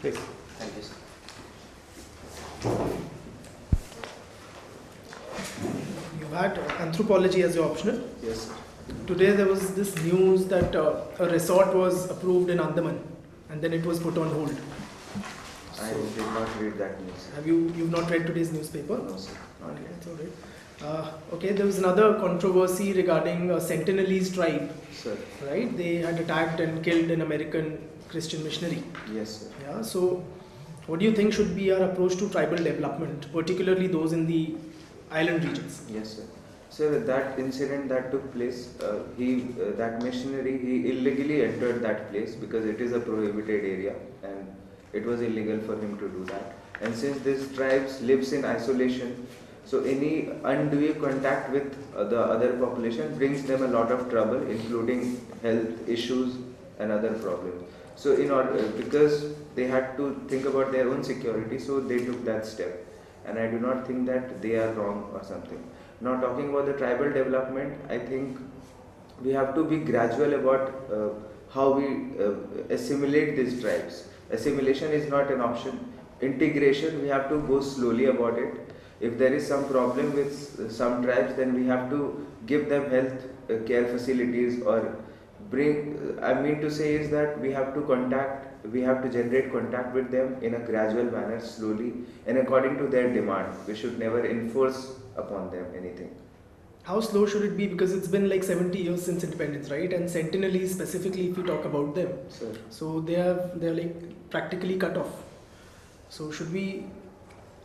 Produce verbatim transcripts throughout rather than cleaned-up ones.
Please. Thank you, sir. You had anthropology as your optional. Yes. Today there was this news that uh, a resort was approved in Andaman and then it was put on hold. So I did not read that news. Have you you've not read today's newspaper? No, sir. Not okay, yet. That's all right. Uh, okay, there was another controversy regarding uh, Sentinelese tribe, sir. Right? They had attacked and killed an American Christian missionary. Yes, sir. Yeah. So, what do you think should be our approach to tribal development, particularly those in the island regions? Yes, sir. So that incident that took place, uh, he uh, that missionary he illegally entered that place because it is a prohibited area and it was illegal for him to do that. And since this tribes lives in isolation, so any undue contact with uh, the other population brings them a lot of trouble, including health issues and other problems. So in order, because they had to think about their own security, so they took that step. And I do not think that they are wrong or something. Now talking about the tribal development, I think we have to be gradual about uh, how we uh, assimilate these tribes. Assimilation is not an option. Integration, we have to go slowly about it. If there is some problem with some tribes, then we have to give them health care facilities or bring, I mean to say is that we have to contact, we have to generate contact with them in a gradual manner, slowly and according to their demand. We should never enforce upon them anything. How slow should it be? Because it's been like seventy years since independence, right? And Sentinelese specifically, if you talk about them, sure. So they are, they're like practically cut off. So should we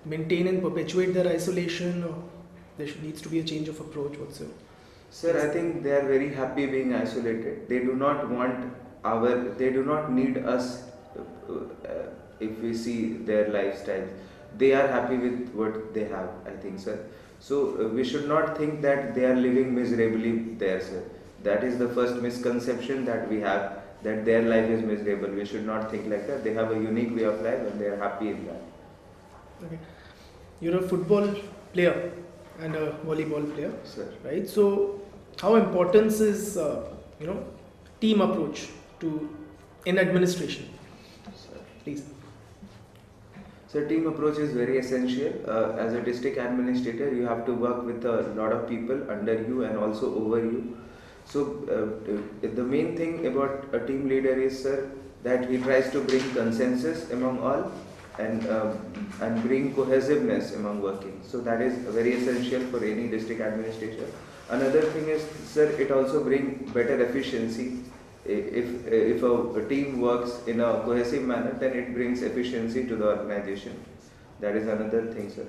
maintain and perpetuate their isolation, or there should, needs to be a change of approach also? Sir, I think they are very happy being isolated. They do not want our, they do not need us uh, if we see their lifestyles. They are happy with what they have, I think, sir. So uh, we should not think that they are living miserably there, sir. That is the first misconception that we have, that their life is miserable. We should not think like that. They have a unique way of life and they are happy in that. Okay. You're a football player and a volleyball player, sir. Right? So, how important is uh, you know team approach to in administration? Sir. Please. So, team approach is very essential. Uh, as a district administrator, you have to work with a lot of people under you and also over you. So, uh, the main thing about a team leader is, sir, that he tries to bring consensus among all. And uh, and bring cohesiveness among working. So that is very essential for any district administration. Another thing is, sir, it also brings better efficiency. If if a team works in a cohesive manner, then it brings efficiency to the organization. That is another thing, sir.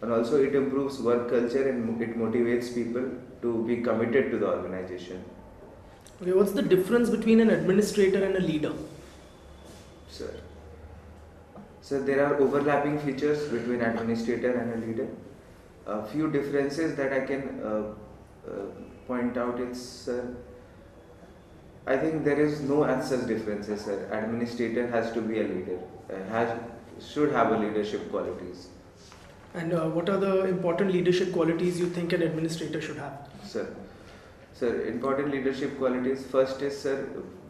And also it improves work culture and it motivates people to be committed to the organization. Okay, what's the difference between an administrator and a leader? Sir. So there are overlapping features between administrator and a leader. A few differences that I can uh, uh, point out is, uh, I think there is no as such differences, sir. Administrator has to be a leader, uh, has, should have a leadership qualities. And uh, what are the important leadership qualities you think an administrator should have? Sir, sir, important leadership qualities, first is, sir,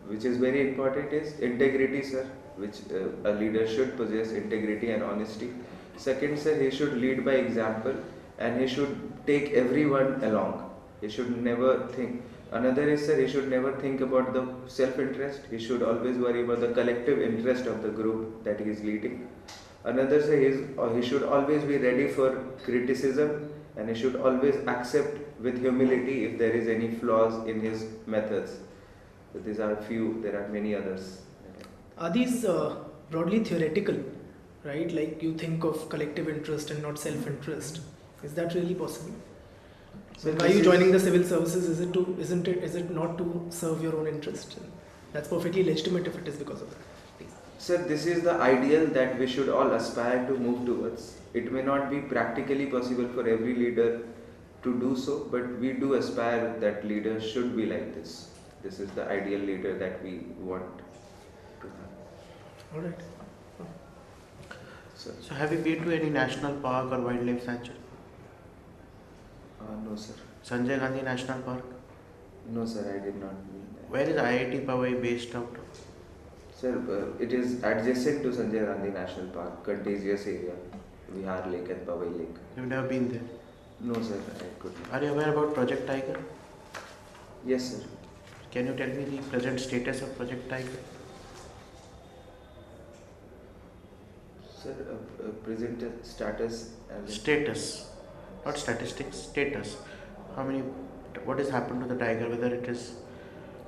which is very important, is integrity, sir. Which uh, a leader should possess integrity and honesty. Second, sir, he should lead by example and he should take everyone along. He should never think. Another is, sir, he should never think about the self-interest. He should always worry about the collective interest of the group that he is leading. Another, sir, he, is, uh, he should always be ready for criticism and he should always accept with humility if there is any flaws in his methods. So these are a few, there are many others. Are these uh, broadly theoretical, right? Like you think of collective interest and not self-interest. Is that really possible? So why are you joining the civil services? Is it to, isn't it? Is it not to serve your own interest? That's perfectly legitimate if it is because of that. Please. Sir, this is the ideal that we should all aspire to move towards. It may not be practically possible for every leader to do so, but we do aspire that leaders should be like this. This is the ideal leader that we want. All right. So, so have you been to any national park or wildlife sanctuary? Uh, no, sir. Sanjay Gandhi National Park? No, sir, I did not. Where is I I T Pawai based out of? Sir, it is adjacent to Sanjay Gandhi National Park, contiguous area, Vihar Lake and Pawai Lake. You've never been there? No, sir, I couldn't. Are you aware about Project Tiger? Yes, sir. Can you tell me the present status of Project Tiger? Sir, uh, uh, present status... Uh, status, not statistics, status. How many... What has happened to the tiger, whether it is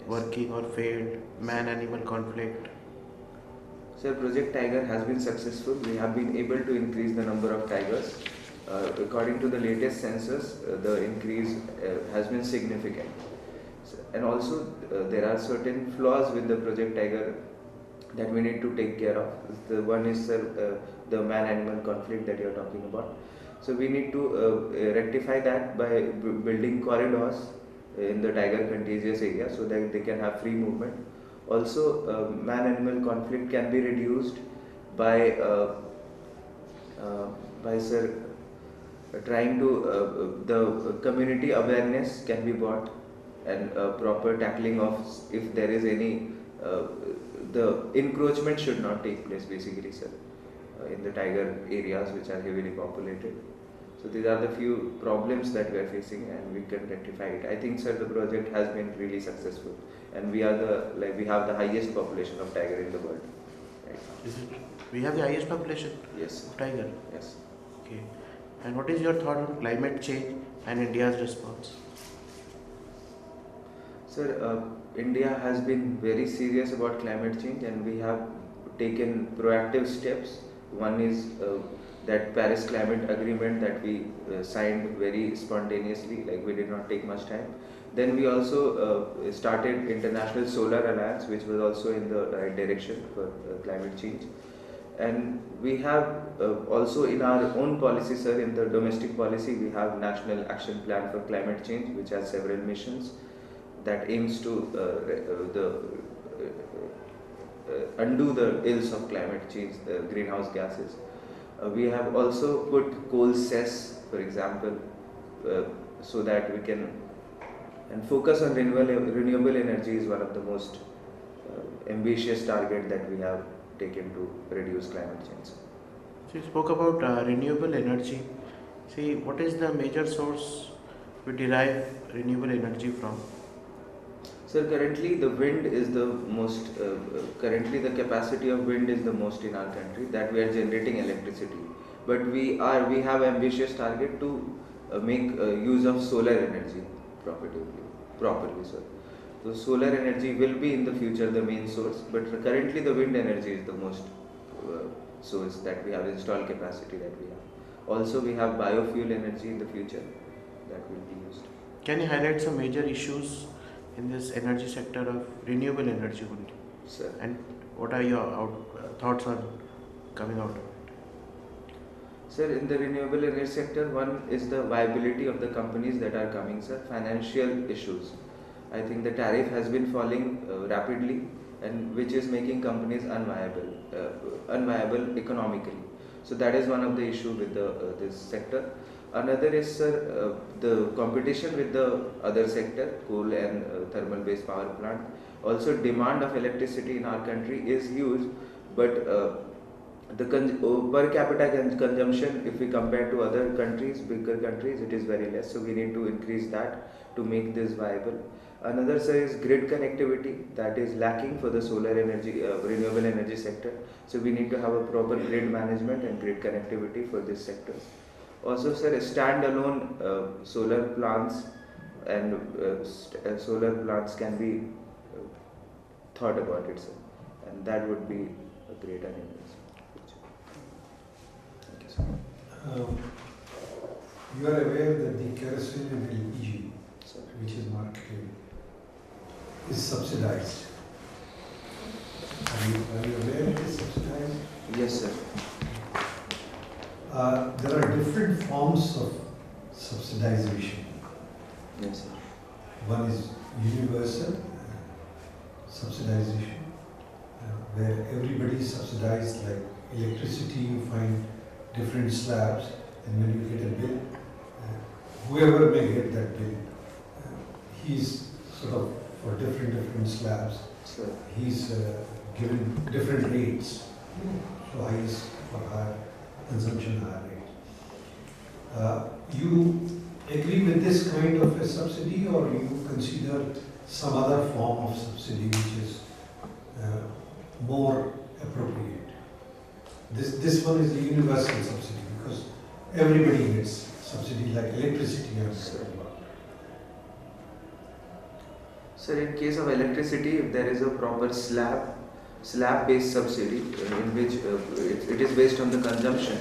working or failed, man-animal conflict? Sir, Project Tiger has been successful. We have been able to increase the number of tigers. Uh, according to the latest census, uh, the increase uh, has been significant. So, and also, uh, there are certain flaws with the Project Tiger that we need to take care of. The one is, sir, uh, the man-animal conflict that you are talking about. So we need to uh, rectify that by building corridors in the tiger contiguous area so that they can have free movement. Also, uh, man-animal conflict can be reduced by uh, uh, by sir uh, trying to uh, the community awareness can be brought, and uh, proper tackling of if there is any uh, the encroachment should not take place basically, sir, uh, in the tiger areas which are heavily populated. So these are the few problems that we are facing, and we can rectify it. I think, sir, the project has been really successful, and we are the like we have the highest population of tiger in the world. Right. Is it? We have the highest population. Yes. Of tiger. Yes. Okay. And what is your thought on climate change and India's response? Sir, uh, India has been very serious about climate change, and we have taken proactive steps. One is uh, that Paris Climate Agreement that we uh, signed very spontaneously, like we did not take much time. Then we also uh, started International Solar Alliance, which was also in the right direction for uh, climate change. And we have uh, also in our own policy, sir, in the domestic policy, we have National Action Plan for Climate Change, which has several missions that aims to uh, uh, the Uh, undo the ills of climate change, the greenhouse gases. Uh, we have also put coal cess, for example, uh, so that we can and focus on renewable renewable energy is one of the most uh, ambitious target that we have taken to reduce climate change. So you spoke about uh, renewable energy. See, what is the major source we derive renewable energy from? Sir, currently the wind is the most, uh, currently the capacity of wind is the most in our country that we are generating electricity. But we are, we have ambitious target to uh, make uh, use of solar energy profitably, properly, sir. So solar energy will be in the future the main source, but currently the wind energy is the most uh, source that we have, installed capacity that we have. Also we have biofuel energy in the future that will be used. Can you highlight some major issues in this energy sector of renewable energy only? Sir. And what are your out, uh, thoughts on coming out of it? Sir, in the renewable energy sector, one is the viability of the companies that are coming, sir, financial issues. I think the tariff has been falling uh, rapidly, and which is making companies unviable, uh, unviable economically. So that is one of the issue with the, uh, this sector. Another is, sir, uh, the competition with the other sector, coal and uh, thermal-based power plant. Also, demand of electricity in our country is huge, but uh, the per capita consumption, if we compare to other countries, bigger countries, it is very less. So we need to increase that to make this viable. Another, sir, is grid connectivity that is lacking for the solar energy, uh, renewable energy sector. So we need to have a proper grid management and grid connectivity for this sector. Also, sir, standalone uh, solar plants and uh, st uh, solar plants can be uh, thought about it, sir, and that would be a great enabler. Thank you, sir. Um, you are aware that the kerosene and L P G, sir, which is marketed, is subsidized. Are you, are you aware it is subsidized? Yes, sir. Uh, there are different forms of subsidization. Yes, sir. One is universal subsidization, uh, where everybody is subsidized, like electricity, you find different slabs, and when you get a bill, uh, whoever may get that bill, uh, he's sort of for different, different slabs, sure. He's uh, given different rates, so highest for higher consumption, higher rate. Uh, you agree with this kind of a subsidy, or you consider some other form of subsidy which is uh, more appropriate? This, this one is the universal subsidy because everybody gets subsidy like electricity. Sir. Sir, in case of electricity, if there is a proper slab, slab based subsidy in which uh, it, it is based on the consumption,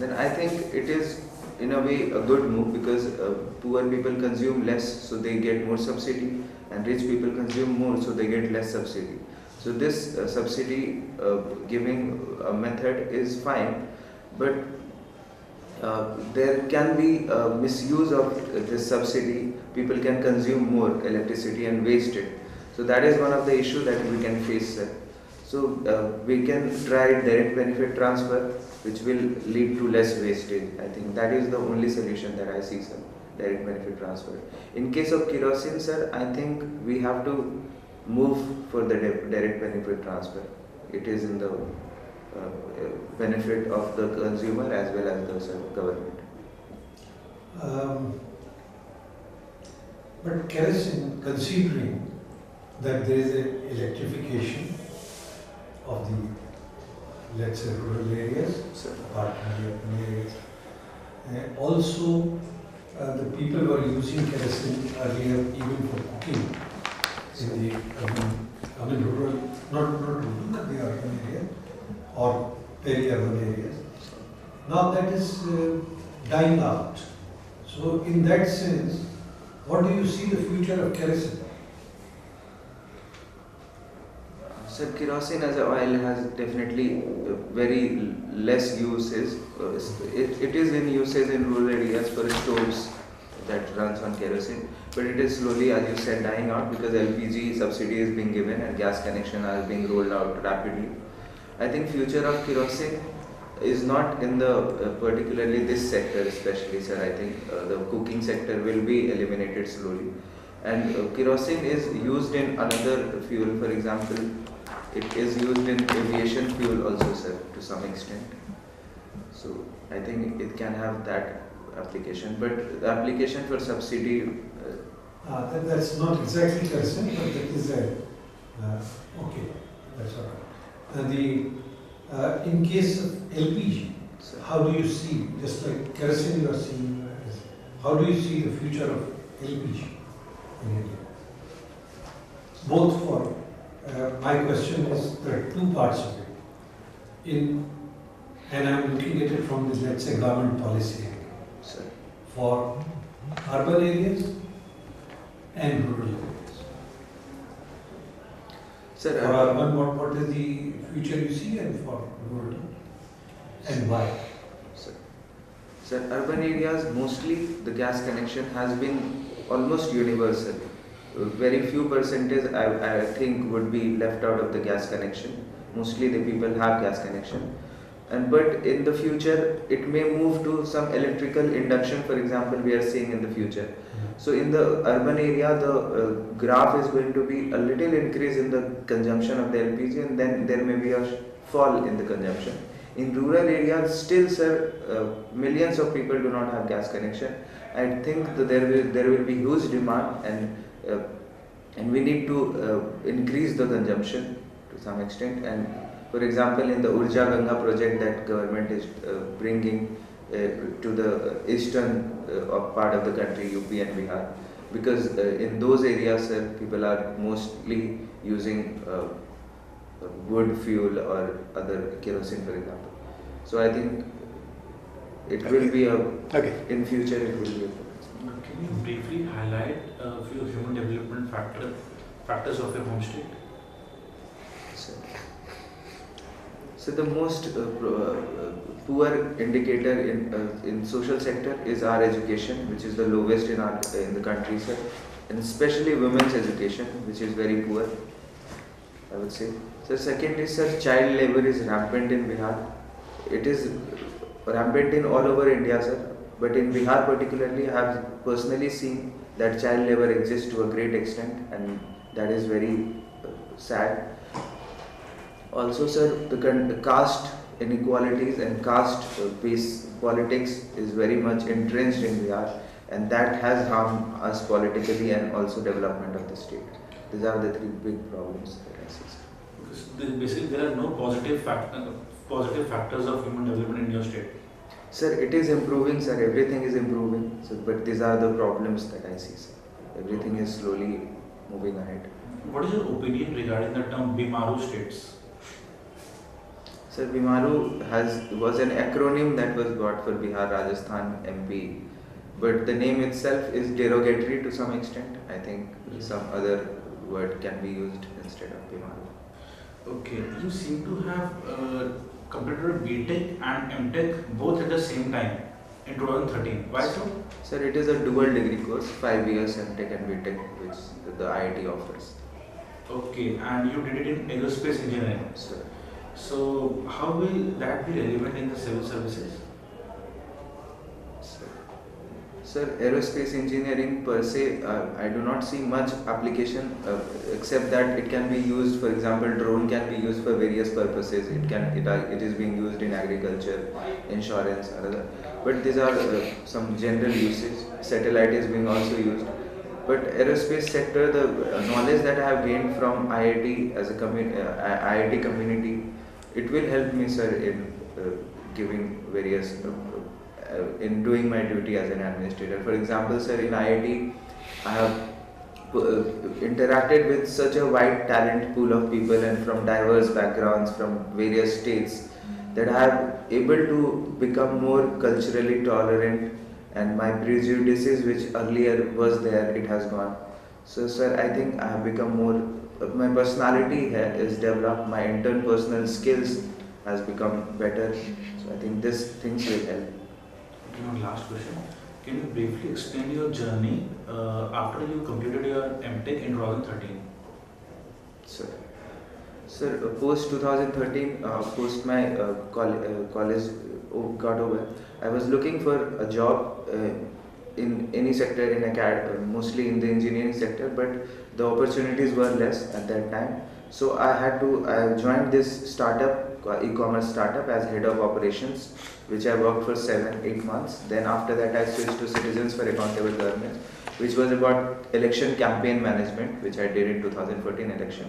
then I think it is in a way a good move because uh, poor people consume less, so they get more subsidy, and rich people consume more, so they get less subsidy. So this uh, subsidy uh, giving uh, method is fine, but uh, there can be uh, misuse of uh, this subsidy. People can consume more electricity and waste it. So that is one of the issues that we can face, sir. So uh, we can try direct benefit transfer, which will lead to less wastage. I think that is the only solution that I see, sir, direct benefit transfer. In case of kerosene, sir, I think we have to move for the direct benefit transfer. It is in the uh, benefit of the consumer as well as the government. Um, but kerosene, considering that there is an electrification of the, let's say, rural areas, apart from the urban areas, and also uh, the people who are using kerosene earlier even for cooking, in the um, I mean, rural, not rural, but the urban area or peri-urban areas. Now that is uh, dying out. So in that sense, what do you see the future of kerosene? Sir, kerosene as an oil has definitely very less uses. It, it is in usage in rural areas for stoves that runs on kerosene, but it is slowly, as you said, dying out because L P G subsidy is being given and gas connection are being rolled out rapidly. I think future of kerosene is not in the uh, particularly this sector especially, sir. I think uh, the cooking sector will be eliminated slowly, and uh, kerosene is used in another fuel. For example, it is used in aviation fuel also, sir, to some extent. So I think it can have that application, but the application for subsidy. Uh, ah, that, that's not exactly kerosene, but that is a. Uh, okay, that's all right. And the, uh, in case of L P G, sir, how do you see, just like kerosene you are seeing, how do you see the future of L P G in India? Both for, uh, my question is, there are two parts of it. In, and I'm looking at it from the, let's say, government policy. Sir. For urban areas and rural areas. Sir, for uh, urban, what, what is the future you see, and for rural, and why? Sir, sir, urban areas mostly the gas connection has been almost universal. Very few percentage I, I think would be left out of the gas connection. Mostly the people have gas connection. And but in the future, it may move to some electrical induction, for example, we are seeing in the future. So in the urban area, the uh, graph is going to be a little increase in the consumption of the L P G, and then there may be a fall in the consumption. In rural areas, still, sir, uh, millions of people do not have gas connection. I think that there will there will be huge demand, and uh, and we need to uh, increase the consumption to some extent. And for example, in the Urja Ganga project that government is uh, bringing uh, to the eastern uh, part of the country, U P and Bihar, because uh, in those areas, uh, people are mostly using uh, wood fuel or other kerosene, for example. So I think it okay. will be a okay. in future it will be. A Can you briefly highlight a few human development factor factors of your home state? So, So the most uh, uh, poor indicator in uh, in social sector is our education, which is the lowest in our uh, in the country, sir, and especially women's education, which is very poor, I would say. So second is, sir, child labor is rampant in Bihar. It is rampant in all over India, sir, but in Bihar particularly, I have personally seen that child labor exists to a great extent, and that is very uh, sad. Also, sir, the, the caste inequalities and caste-based politics is very much entrenched in Bihar, and that has harmed us politically and also development of the state. These are the three big problems that exist. Because basically, there are no positive factor, positive factors of human development in your state. Sir, it is improving, sir. Everything is improving. Sir, but these are the problems that I see, sir. Everything is slowly moving ahead. What is your opinion regarding the term BIMARU states? Sir, BIMARU has, was an acronym that was brought for Bihar, Rajasthan, M P, but the name itself is derogatory to some extent. I think yes. Some other word can be used instead of BIMARU. Okay, you seem to have uh, completed B Tech and M Tech both at the same time in twenty thirteen. Why so? Sir, it is a dual degree course, five years M Tech and B Tech, which the I I T offers. Okay, and you did it in aerospace engineering. Sir. So, how will that be relevant in the civil services? Sir, sir aerospace engineering per se, uh, I do not see much application uh, except that it can be used, for example, drone can be used for various purposes. It can, it, uh, it is being used in agriculture, insurance, other. But these are uh, some general uses. Satellite is being also used. But aerospace sector, the knowledge that I have gained from I I T as a commu uh, I I T community, it will help me, sir, in uh, giving various, uh, uh, in doing my duty as an administrator. For example, sir, in I I T, I have uh, interacted with such a wide talent pool of people and from diverse backgrounds, from various states, that I am able to become more culturally tolerant. And my prejudices, which earlier was there, it has gone. So, sir, I think I have become more, my personality is developed, my interpersonal skills has become better. So, I think these things will help. Okay, one last question. Can you briefly explain your journey uh, after you completed your M Tech in twenty thirteen? Sir, sir post twenty thirteen, uh, post my uh, col uh, college got over, I was looking for a job uh, in any sector, in acad mostly in the engineering sector, but the opportunities were less at that time. So I had to, I joined this startup, e-commerce startup, as head of operations, which I worked for seven, eight months. Then after that I switched to Citizens for Accountable Government, which was about election campaign management, which I did in two thousand fourteen election.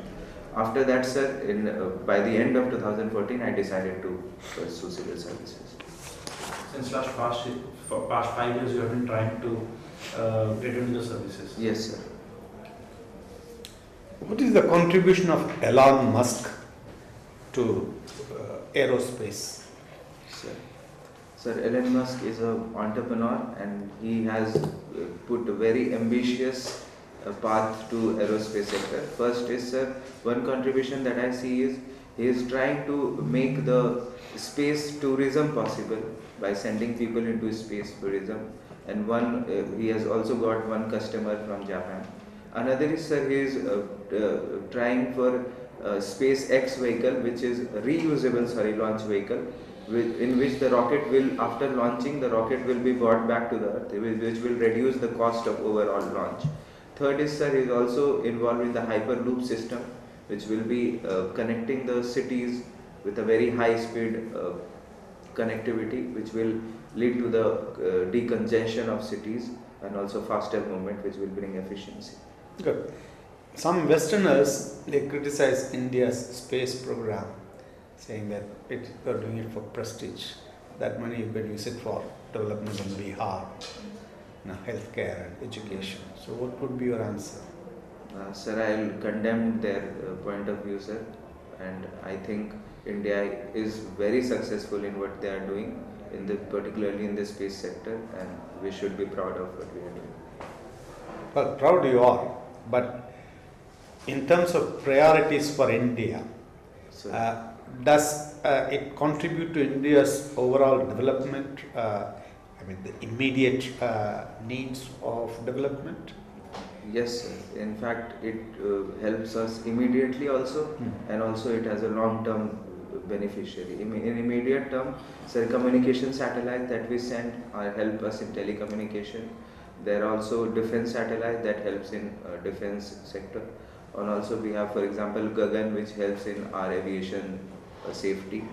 After that, sir, in, uh, by the end of twenty fourteen, I decided to pursue civil services. Since last past, for past five years, you have been trying to uh, get into the services. Yes, sir. What is the contribution of Elon Musk to uh, aerospace? Sir, sir, Elon Musk is an entrepreneur, and he has put a very ambitious A path to aerospace sector. First is, sir, one contribution that I see is he is trying to make the space tourism possible by sending people into space tourism. And one, uh, he has also got one customer from Japan. Another is, sir, he is uh, uh, trying for uh, SpaceX vehicle, which is reusable, sorry, launch vehicle, with, in which the rocket will, after launching, the rocket will be brought back to the Earth, which will reduce the cost of overall launch. Third is, sir, is also involved in the Hyperloop system, which will be uh, connecting the cities with a very high speed uh, connectivity, which will lead to the uh, decongestion of cities and also faster movement, which will bring efficiency. Good. Some Westerners, they criticize India's space program, saying that it, they're doing it for prestige. That money you can use it for development in Bihar, now healthcare and education. So what would be your answer? Uh, sir, I will condemn their uh, point of view, sir. And I think India is very successful in what they are doing, in the, particularly in the space sector, and we should be proud of what we are doing. Well, proud you are, but in terms of priorities for India, uh, does uh, it contribute to India's overall development? Uh, I mean, the immediate uh, needs of development? Yes, sir. In fact, it uh, helps us immediately also, hmm. and also it has a long-term beneficiary. In, in immediate term, sir, communication satellites that we send are help us in telecommunication. There are also defense satellites that helps in uh, defense sector. And also we have, for example, Gagan, which helps in our aviation uh, safety.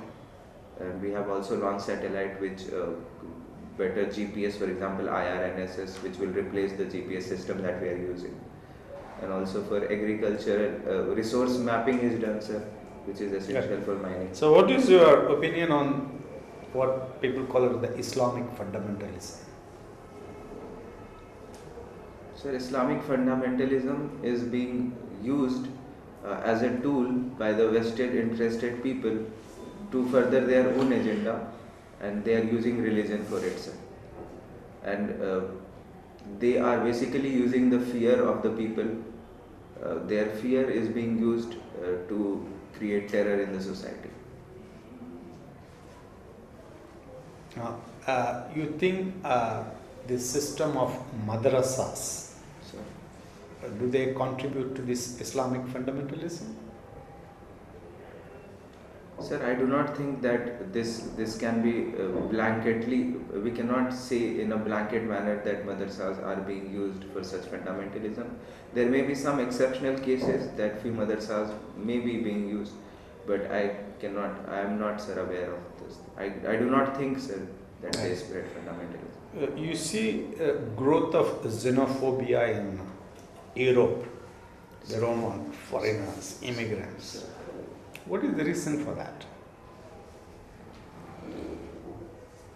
And we have also launched satellite, which uh, better G P S, for example, I R N S S, which will replace the G P S system that we are using. And also for agriculture, uh, resource mapping is done, sir, which is essential yeah. for mining. So what is your opinion on what people call it the Islamic fundamentalism? Sir, Islamic fundamentalism is being used uh, as a tool by the vested interested people to further their own agenda, and they are using religion for it, sir. And uh, they are basically using the fear of the people. Uh, their fear is being used uh, to create terror in the society. Uh, uh, you think uh, this system of madrasas, do they contribute to this Islamic fundamentalism? Sir, I do not think that this this can be uh, blanketly, we cannot say in a blanket manner that madrasas are being used for such fundamentalism. There may be some exceptional cases that few madrasas may be being used, but I cannot, I am not, sir, aware of this. I, I do not think, sir, that they spread fundamentalism. Uh, you see uh, growth of xenophobia in Europe, their own one, foreigners, immigrants. What is the reason for that?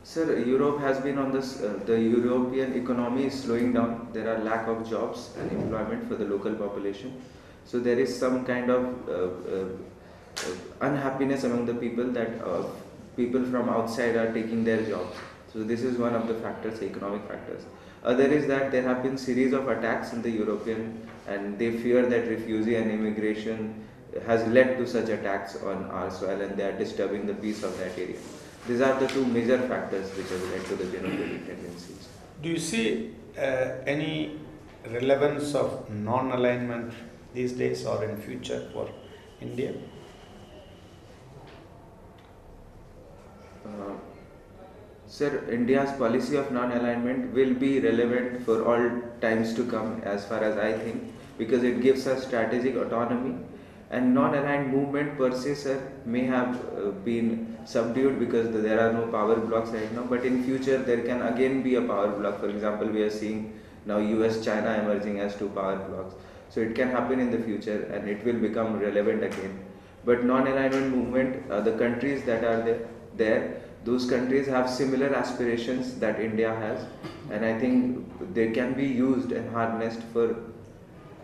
Sir, Europe has been on this, uh, the European economy is slowing down. There are lack of jobs and employment for the local population. So there is some kind of uh, uh, unhappiness among the people that uh, people from outside are taking their jobs. So this is one of the factors, economic factors. Other is that there have been series of attacks in the European, and they fear that refugee and immigration has led to such attacks on our soil, and they are disturbing the peace of that area. These are the two major factors which have led to the xenophobic tendencies. Do you see uh, any relevance of non-alignment these days or in future for India? Uh, sir, India's policy of non-alignment will be relevant for all times to come, as far as I think, because it gives us strategic autonomy. And non-aligned movement per se, sir, may have uh, been subdued because there are no power blocks right now, but in future there can again be a power block. For example, we are seeing now U S China emerging as two power blocks. So it can happen in the future, and it will become relevant again. But non-alignment movement, uh, the countries that are there, there, those countries have similar aspirations that India has, and I think they can be used and harnessed for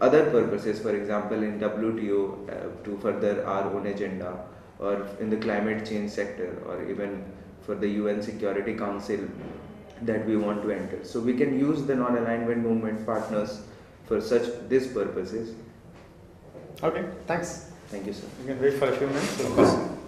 other purposes, for example in W T O uh, to further our own agenda, or in the climate change sector, or even for the U N Security Council that we want to enter. So we can use the non-alignment movement partners for such these purposes. Okay, thanks. Thank you, sir. You can wait for a few minutes.